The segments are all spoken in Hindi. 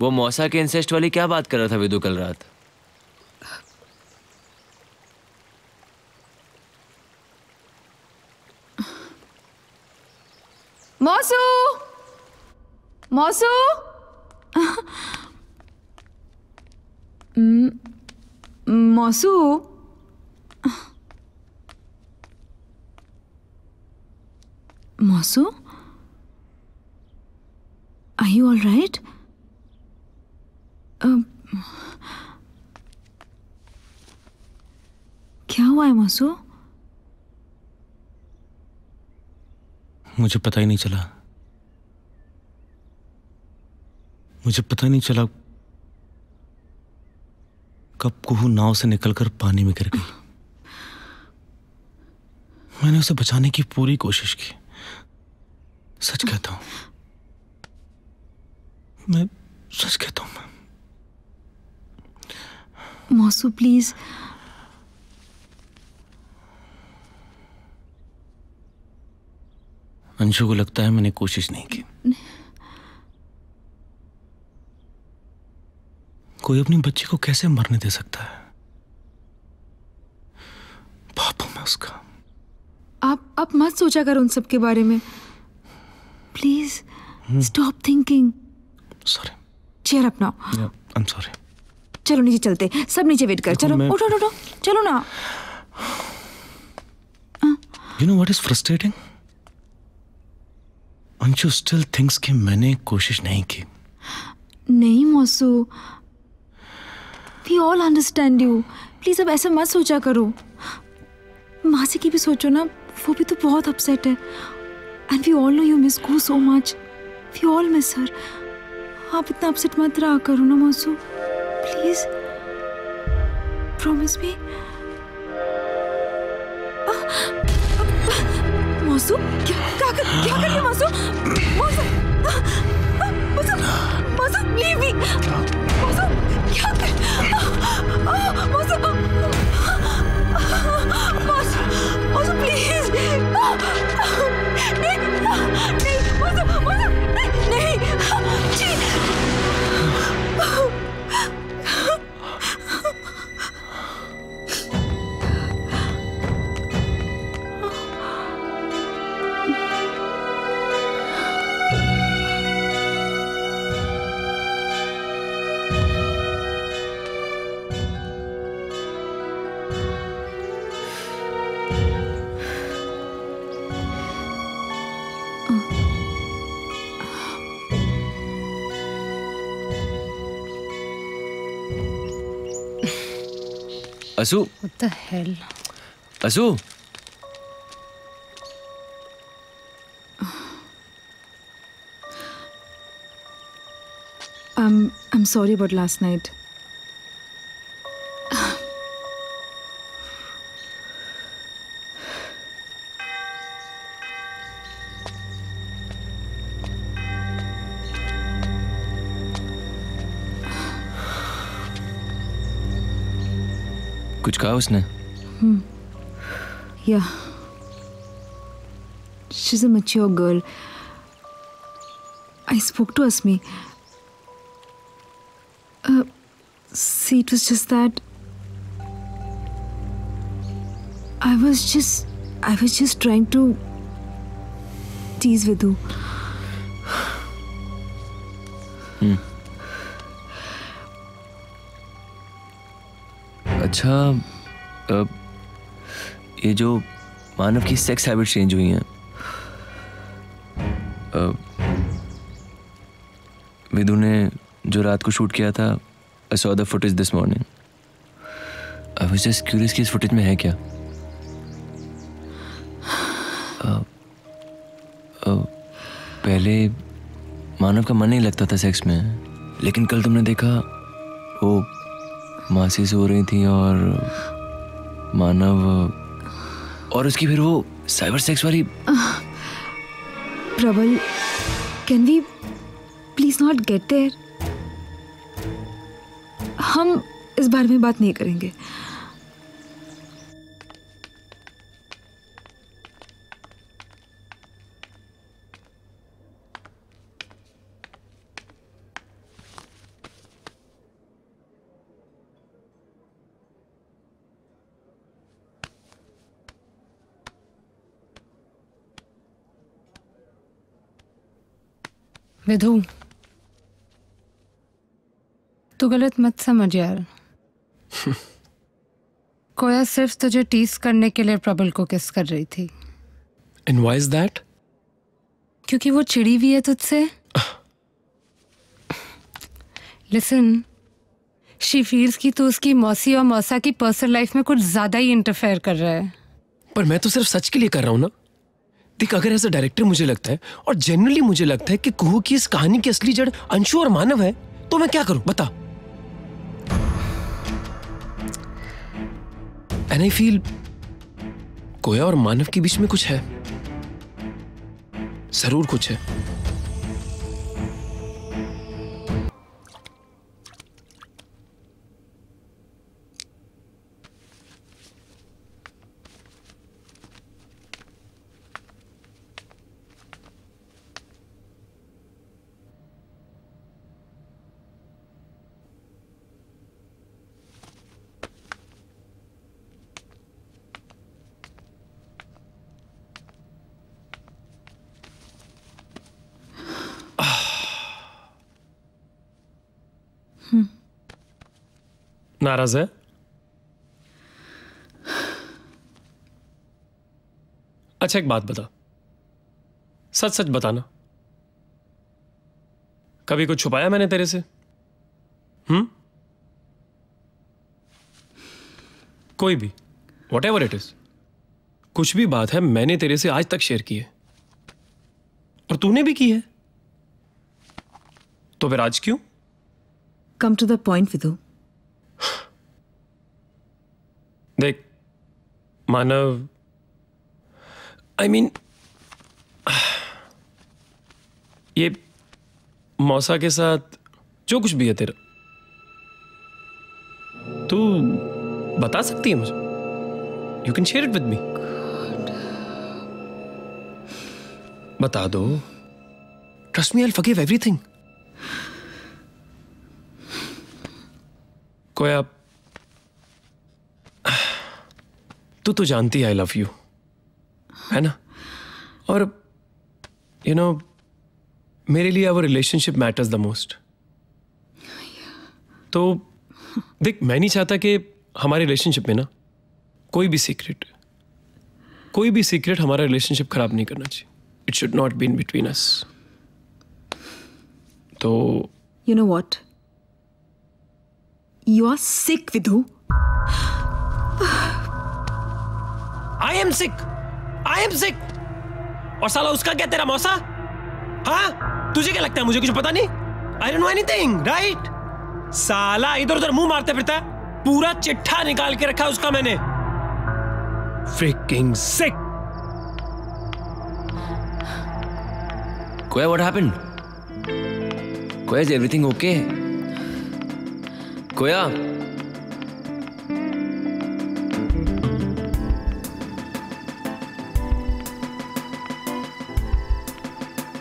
वो मौसा के इंसेस्ट वाली क्या बात कर रहा था विदु कल रात? Mausu, Mausu, Mausu, Mausu, are you all right? क्या हुआ है मौसू? मुझे पता ही नहीं चला, मुझे पता ही नहीं चला कब कुहू नाव से निकलकर पानी में गिर गई। मैंने उसे बचाने की पूरी कोशिश की, सच कहता हूं, मैं सच कहता हूं। मौसू प्लीज, अंशु को लगता है मैंने कोशिश नहीं की। कोई अपनी बच्ची को कैसे मरने दे सकता है? पापा मैं उसका। आप मत सोचा कर उन सब के बारे में, please stop thinking. Sorry, cheer up now. I am sorry. चलो नीचे चलते, सब नीचे वेट कर। चलो उठो उठो, चलो ना। You know what is frustrating? Anshu still thinks कि मैंने कोशिश नहीं की। नहीं Mausu, we all understand you, please अब ऐसा मत सोचा करो। मासी की भी सोचो ना, वो भी तो बहुत अपसेट है। And we all know you miss go so much, we all miss her. आप इतना अपसेट मत रहा करो ना मौसू, प्लीज प्रॉमिस मी। मौसू क्या कर रही है मौसू? मौसू लीव मी। मौसू क्या कर? मौसू मौसू प्लीज नहीं नहीं मौसू मौसू नहीं असू, what the hell? असू, I'm sorry about last night. कुछ कहा उसने? या, she's a mature girl. I spoke to Asmi. See, it was just that I was just trying to tease Vidu. अच्छा, ये जो मानव की सेक्स हैबिट चेंज हुई हैं, विदु ने जो रात को शूट किया था, I saw the footage this morning. I was just curious कि इस फुटेज में है क्या। पहले मानव का मन नहीं लगता था सेक्स में, लेकिन कल तुमने देखा वो मासी सो रही थी और मानव, और उसकी फिर वो साइबर सेक्स वाली। Prabal, can we please not get there? हम इस बारे में बात नहीं करेंगे। विधु, तू गलत मत समझ यार। कोया सिर्फ तुझे टीस करने के लिए प्रबल को किस कर रही थी। And why is that? क्योंकि वो चिड़ी हुई है तुझसे। Listen, she feels कि तू उसकी मौसी और मौसा की पर्सनल लाइफ में कुछ ज्यादा ही इंटरफेयर कर रहा है। पर मैं तो सिर्फ सच के लिए कर रहा हूँ ना। देख, अगर एज अ डायरेक्टर मुझे लगता है और जनरली मुझे लगता है कि कुहू की इस कहानी की असली जड़ अंशु और मानव है, तो मैं क्या करूं बता। एंड आई फील कोया और मानव के बीच में कुछ है, जरूर कुछ है। नाराज है? अच्छा एक बात बता, सच सच बताना, कभी कुछ छुपाया मैंने तेरे से? कोई भी, व्हाटएवर इट इज, कुछ भी बात है मैंने तेरे से आज तक शेयर की है और तूने भी की है, तो फिर आज क्यों? Come to the point Vidhu. देख मानव, ये मौसा के साथ जो कुछ भी है तेरा, तू बता सकती है मुझे। You can share it with me. बता दो, trust me, I will forgive everything. कोया, तो जानती है आई लव यू, है ना? और यू नो, मेरे लिए our relationship matters the most. तो देख, मैं नहीं चाहता कि हमारे रिलेशनशिप में ना कोई भी सीक्रेट हमारा रिलेशनशिप खराब नहीं करना चाहिए। It should not be in between us. तो you know what, you are sick Vidhu. I am sick. और साला उसका क्या, तेरा मौसा? हाँ? तुझे क्या लगता है मुझे कुछ पता नहीं? I don't know anything, right? साला इधर उधर मुंह मारते फिरता है, पूरा चिट्ठा निकाल के रखा उसका मैंने। Freaking sick. Koya, what happened? Koya, is everything okay? Koya.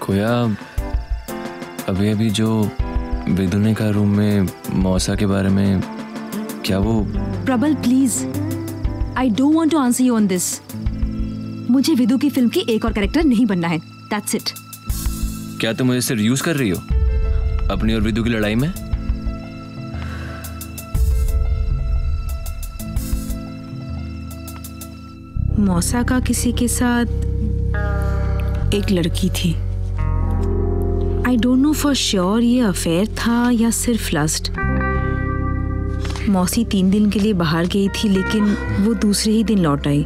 कोया, अभी अभी जो विदु ने कहा रूम में मौसा के बारे में, क्या वो? Prabal please, I don't want to answer you on this. मुझे विदु की फिल्म की एक और कैरेक्टर नहीं बनना है, दैट्स इट। क्या तुम मुझे सिर्फ यूज कर रही हो अपनी और विदु की लड़ाई में? मौसा का किसी के साथ एक लड़की थी। I don't know for sure ये अफेयर था या सिर्फ लस्ट। मौसी 3 दिन के लिए बाहर गई थी, लेकिन वो दूसरे ही दिन लौट आई।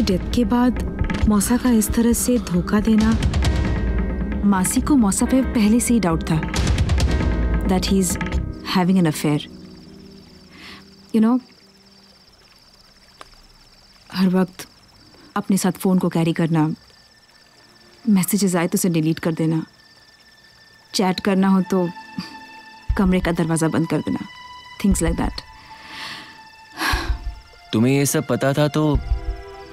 की डेथ के बाद मौसा का इस तरह से धोखा देना। मासी को मौसा पे पहले से ही डाउट था that he's having an affair. You know, हर वक्त अपने साथ फ़ोन को कैरी करना, मैसेजेस आए तो उसे डिलीट कर देना, चैट करना हो तो कमरे का दरवाज़ा बंद कर देना, थिंग्स लाइक दैट। तुम्हें ये सब पता था तो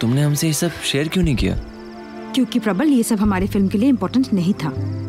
तुमने हमसे ये सब शेयर क्यों नहीं किया? क्योंकि प्रबल ये सब हमारे फिल्म के लिए इम्पोर्टेंट नहीं था।